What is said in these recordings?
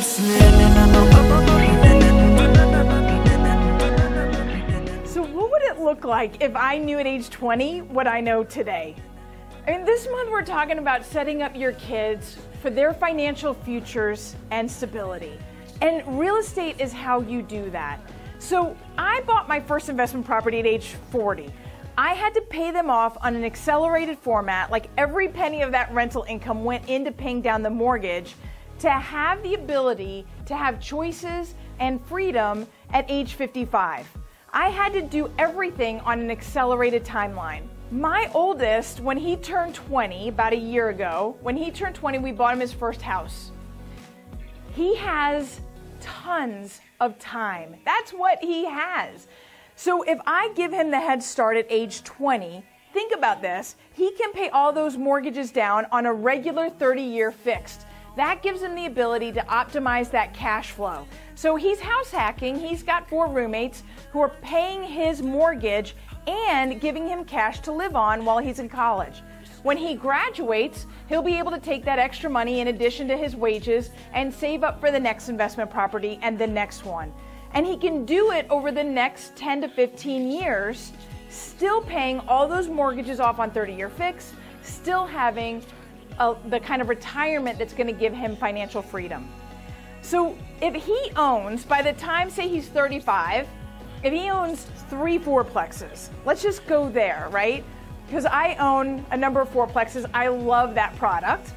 So what would it look like if I knew at age 20 what I know today? I mean, this month we're talking about setting up your kids for their financial futures and stability. And real estate is how you do that. So I bought my first investment property at age 40. I had to pay them off on an accelerated format, like every penny of that rental income went into paying down the mortgage, to have the ability to have choices and freedom at age 55. I had to do everything on an accelerated timeline. My oldest, when he turned 20, about a year ago, when he turned 20, we bought him his first house. He has tons of time. That's what he has. So if I give him the head start at age 20, think about this, he can pay all those mortgages down on a regular 30-year fixed. That gives him the ability to optimize that cash flow. So he's house hacking, he's got 4 roommates who are paying his mortgage and giving him cash to live on while he's in college. When he graduates, he'll be able to take that extra money in addition to his wages and save up for the next investment property and the next one. And he can do it over the next 10 to 15 years, still paying all those mortgages off on 30-year fix, still having the kind of retirement that's going to give him financial freedom. So if he owns, by the time, say he's 35, if he owns 3 fourplexes, let's just go there, right? Because I own a number of fourplexes. I love that product.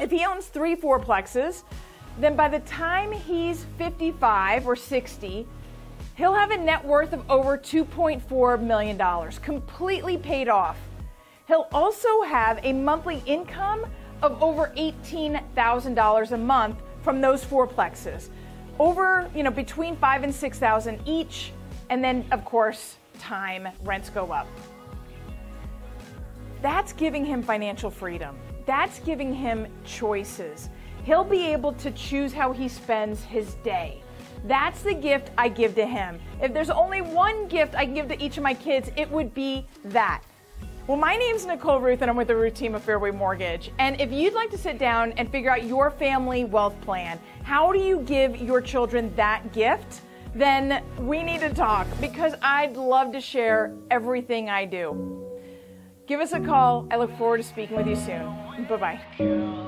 If he owns 3 fourplexes, then by the time he's 55 or 60, he'll have a net worth of over $2.4 million, completely paid off. He'll also have a monthly income of over $18,000 a month from those fourplexes, over, between $5,000 and $6,000 each, and then, of course, time, rents go up. That's giving him financial freedom. That's giving him choices. He'll be able to choose how he spends his day. That's the gift I give to him. If there's only one gift I can give to each of my kids, it would be that. Well, my name's Nicole Rueth and I'm with the Rueth team of Fairway Mortgage. And if you'd like to sit down and figure out your family wealth plan, how do you give your children that gift? Then we need to talk because I'd love to share everything I do. Give us a call. I look forward to speaking with you soon. Bye-bye.